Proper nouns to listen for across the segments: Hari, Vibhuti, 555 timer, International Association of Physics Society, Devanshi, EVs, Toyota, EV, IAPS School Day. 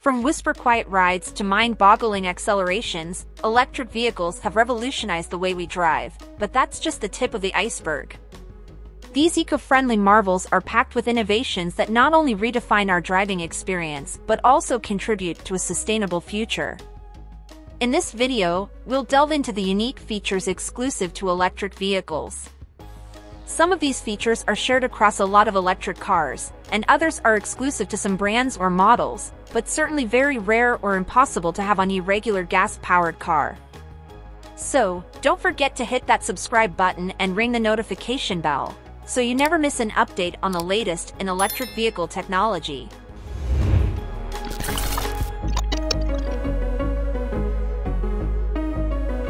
From whisper-quiet rides to mind-boggling accelerations, electric vehicles have revolutionized the way we drive, but that's just the tip of the iceberg. These eco-friendly marvels are packed with innovations that not only redefine our driving experience, but also contribute to a sustainable future. In this video, we'll delve into the unique features exclusive to electric vehicles. Some of these features are shared across a lot of electric cars, and others are exclusive to some brands or models, but certainly very rare or impossible to have on your regular gas-powered car. So, don't forget to hit that subscribe button and ring the notification bell, so you never miss an update on the latest in electric vehicle technology.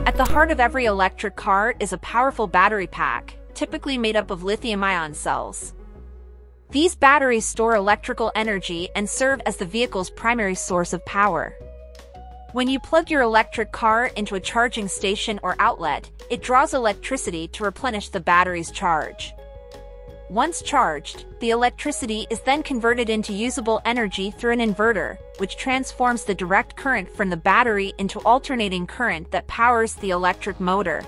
At the heart of every electric car is a powerful battery pack, typically made up of lithium-ion cells. These batteries store electrical energy and serve as the vehicle's primary source of power. When you plug your electric car into a charging station or outlet, it draws electricity to replenish the battery's charge. Once charged, the electricity is then converted into usable energy through an inverter, which transforms the direct current from the battery into alternating current that powers the electric motor.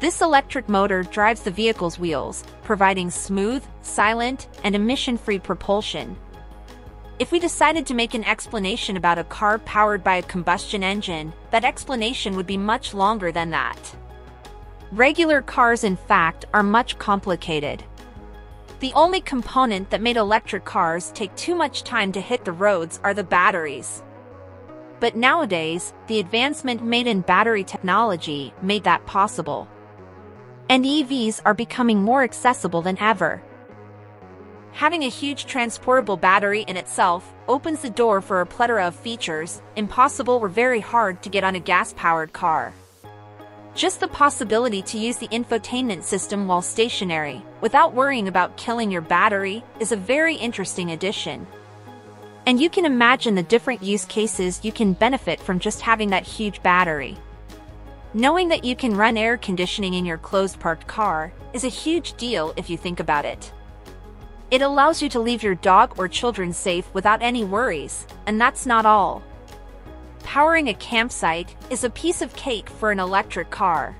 This electric motor drives the vehicle's wheels, providing smooth, silent, and emission-free propulsion. If we decided to make an explanation about a car powered by a combustion engine, that explanation would be much longer than that. Regular cars, in fact, are much complicated. The only component that made electric cars take too much time to hit the roads are the batteries. But nowadays, the advancement made in battery technology made that possible. And EVs are becoming more accessible than ever. Having a huge transportable battery in itself opens the door for a plethora of features impossible or very hard to get on a gas-powered car. Just the possibility to use the infotainment system while stationary, without worrying about killing your battery, is a very interesting addition. And you can imagine the different use cases you can benefit from just having that huge battery. Knowing that you can run air conditioning in your closed-parked car is a huge deal if you think about it. It allows you to leave your dog or children safe without any worries, and that's not all. Powering a campsite is a piece of cake for an electric car.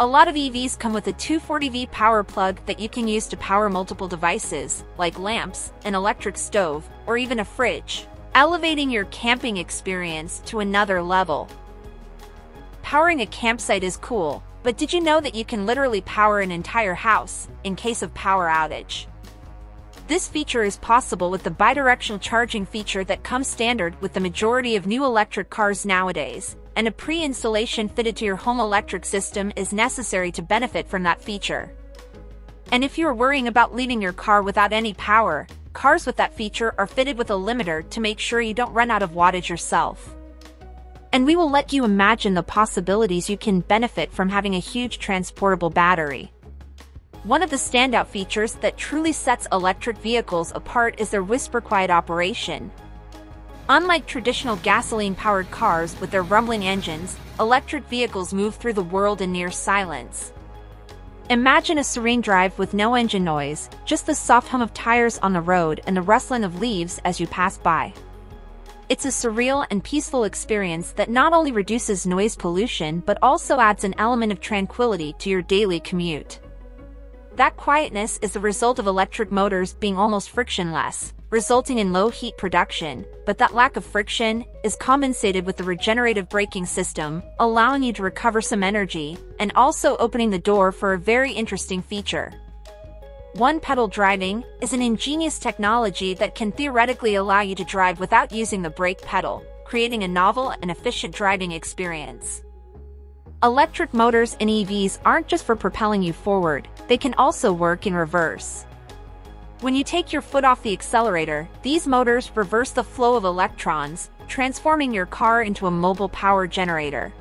A lot of EVs come with a 240V power plug that you can use to power multiple devices, like lamps, an electric stove, or even a fridge, elevating your camping experience to another level. Powering a campsite is cool, but did you know that you can literally power an entire house in case of power outage? This feature is possible with the bidirectional charging feature that comes standard with the majority of new electric cars nowadays, and a pre-installation fitted to your home electric system is necessary to benefit from that feature. And if you're worrying about leaving your car without any power, cars with that feature are fitted with a limiter to make sure you don't run out of wattage yourself. And we will let you imagine the possibilities you can benefit from having a huge transportable battery. One of the standout features that truly sets electric vehicles apart is their whisper-quiet operation. Unlike traditional gasoline-powered cars with their rumbling engines, electric vehicles move through the world in near silence. Imagine a serene drive with no engine noise, just the soft hum of tires on the road and the rustling of leaves as you pass by. It's a surreal and peaceful experience that not only reduces noise pollution but also adds an element of tranquility to your daily commute. That quietness is the result of electric motors being almost frictionless, resulting in low heat production, but that lack of friction is compensated with the regenerative braking system, allowing you to recover some energy, and also opening the door for a very interesting feature. One-pedal driving is an ingenious technology that can theoretically allow you to drive without using the brake pedal, creating a novel and efficient driving experience. Electric motors in EVs aren't just for propelling you forward, they can also work in reverse. When you take your foot off the accelerator, these motors reverse the flow of electrons, transforming your car into a mobile power generator.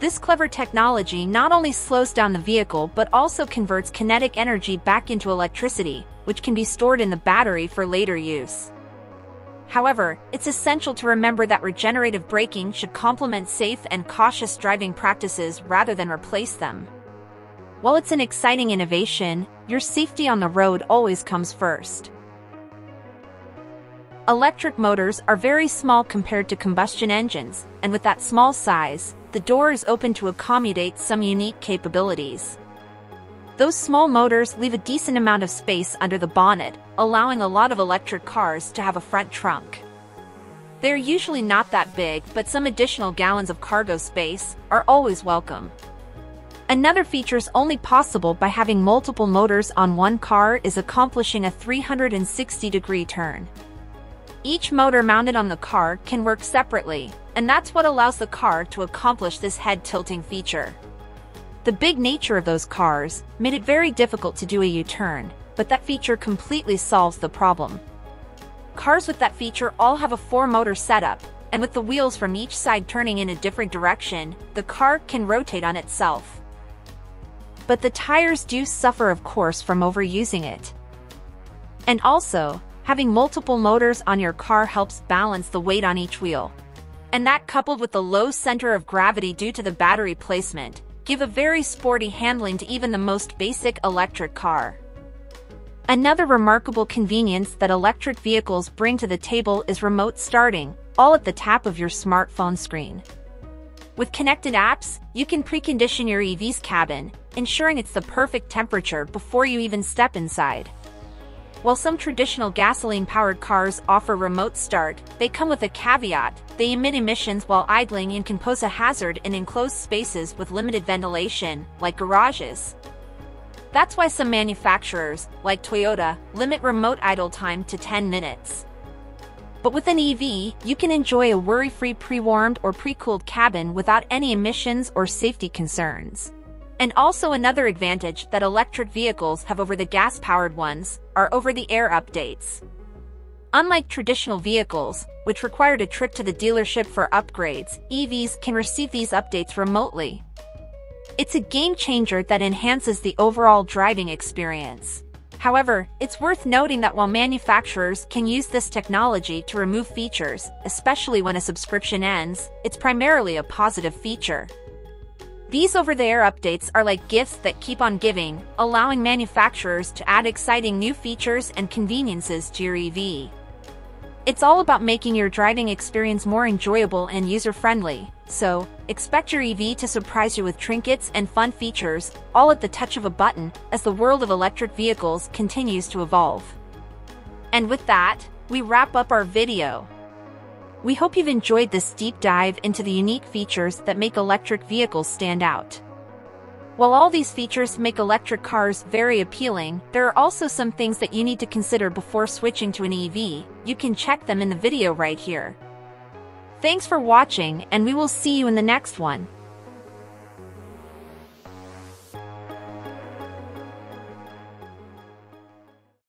This clever technology not only slows down the vehicle but also converts kinetic energy back into electricity, which can be stored in the battery for later use. However, it's essential to remember that regenerative braking should complement safe and cautious driving practices rather than replace them. While it's an exciting innovation, your safety on the road always comes first. Electric motors are very small compared to combustion engines, and with that small size, the door is open to accommodate some unique capabilities. Those small motors leave a decent amount of space under the bonnet, allowing a lot of electric cars to have a front trunk. They're usually not that big, but some additional gallons of cargo space are always welcome. Another feature is only possible by having multiple motors on one car is accomplishing a 360-degree turn. Each motor mounted on the car can work separately, and that's what allows the car to accomplish this head-tilting feature. The big nature of those cars made it very difficult to do a U-turn, but that feature completely solves the problem. Cars with that feature all have a four-motor setup, and with the wheels from each side turning in a different direction, the car can rotate on itself. But the tires do suffer, of course, from overusing it. And also, having multiple motors on your car helps balance the weight on each wheel. And that, coupled with the low center of gravity due to the battery placement, give a very sporty handling to even the most basic electric car. Another remarkable convenience that electric vehicles bring to the table is remote starting, all at the tap of your smartphone screen. With connected apps, you can precondition your EV's cabin, ensuring it's the perfect temperature before you even step inside. While some traditional gasoline-powered cars offer remote start, they come with a caveat: they emit emissions while idling and can pose a hazard in enclosed spaces with limited ventilation, like garages. That's why some manufacturers, like Toyota, limit remote idle time to 10 minutes. But with an EV, you can enjoy a worry-free pre-warmed or pre-cooled cabin without any emissions or safety concerns. And also, another advantage that electric vehicles have over the gas-powered ones are over-the-air updates. Unlike traditional vehicles, which required a trip to the dealership for upgrades, EVs can receive these updates remotely. It's a game-changer that enhances the overall driving experience. However, it's worth noting that while manufacturers can use this technology to remove features, especially when a subscription ends, it's primarily a positive feature. These over-the-air updates are like gifts that keep on giving, allowing manufacturers to add exciting new features and conveniences to your EV. It's all about making your driving experience more enjoyable and user-friendly, so expect your EV to surprise you with trinkets and fun features, all at the touch of a button, as the world of electric vehicles continues to evolve. And with that, we wrap up our video. We hope you've enjoyed this deep dive into the unique features that make electric vehicles stand out. While all these features make electric cars very appealing, there are also some things that you need to consider before switching to an EV. You can check them in the video right here. Thanks for watching, and we will see you in the next one.